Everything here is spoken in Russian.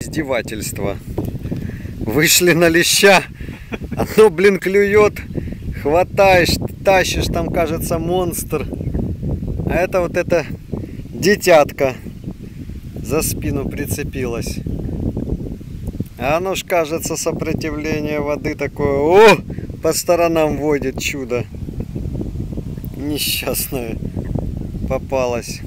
Издевательство. Вышли на леща, оно, блин, клюет, хватаешь, тащишь, там, кажется, монстр. А это вот эта детятка за спину прицепилась. А оно ж, кажется, сопротивление воды такое. О, по сторонам водит чудо. Несчастное попалось.